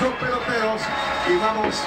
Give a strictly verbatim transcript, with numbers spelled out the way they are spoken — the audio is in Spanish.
dos peloteros y vamos